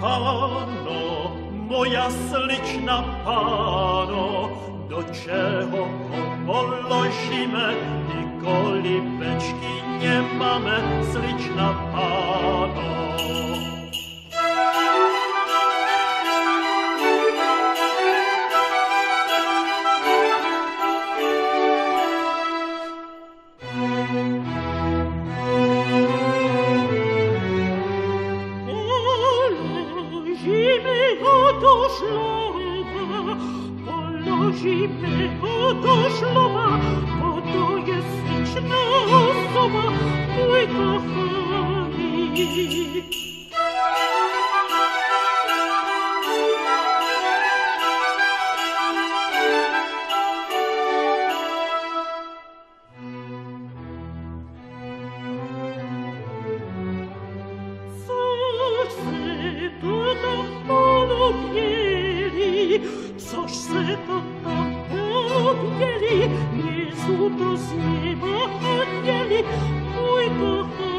Pano, moja sliczna pano, do czego ponosimy? Nikoli beczki nie mamy, sliczna pano. Zimy odoszlowa, bo to jest liczna osoba, mój kochani. Coś se to tam polubili, coś se to Jezu to z nieba oddzieli, mój kochani.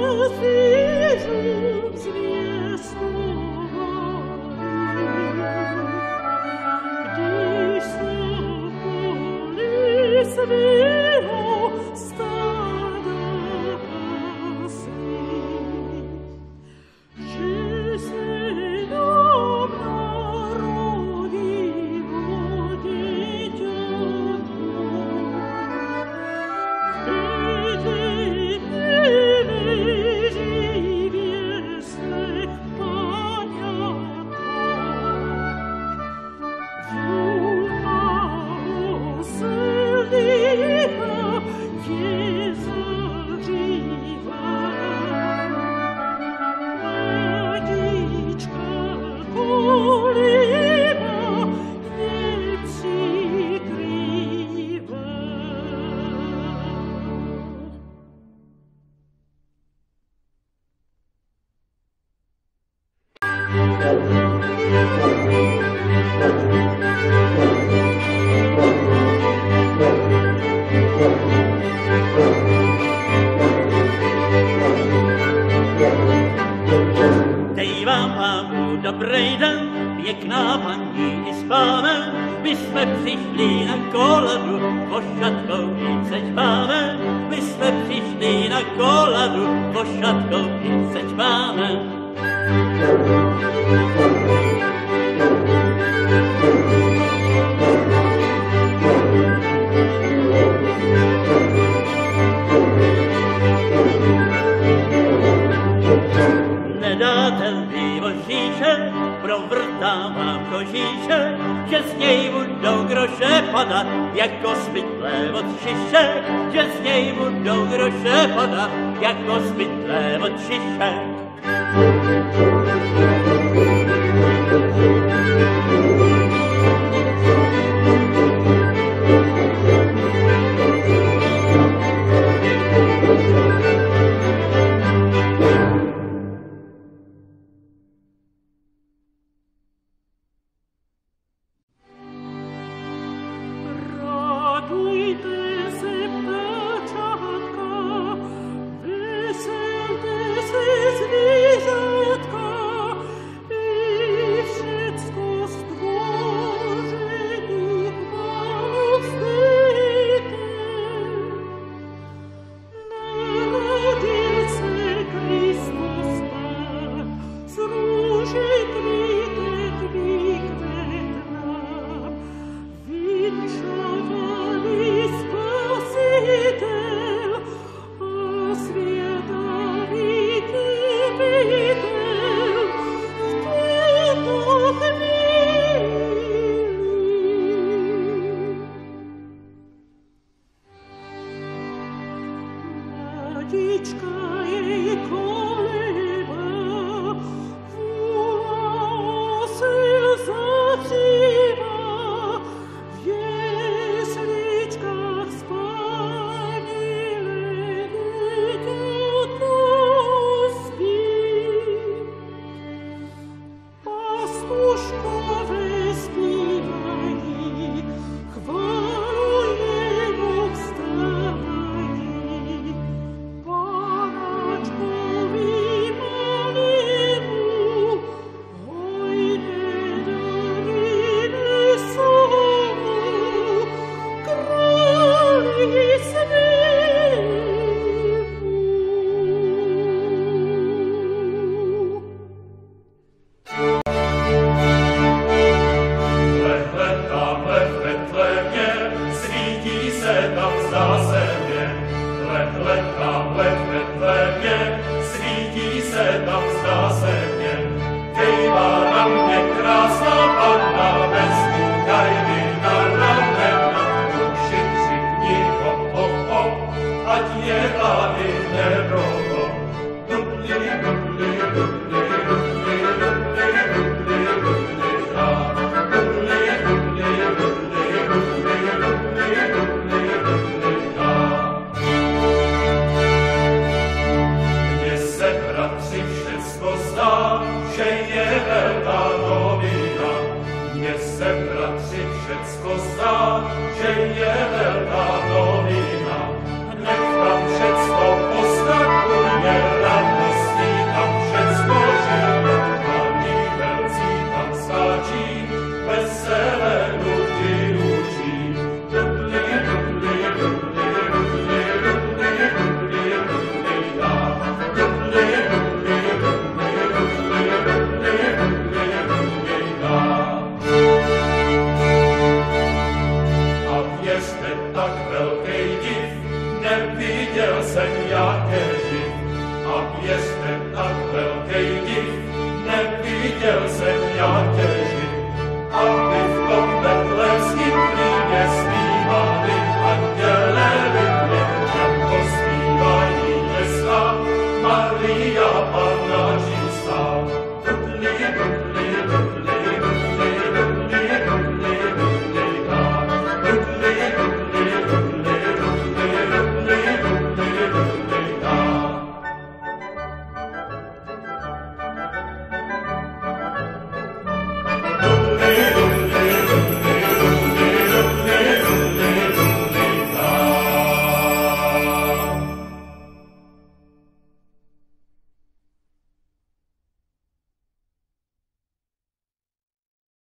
This is the jestem tak velký div, neviděl jsem já tě živ, aby v tom betlémském mlýně zpívali andělé hymny, jako zpívají dneska Maria.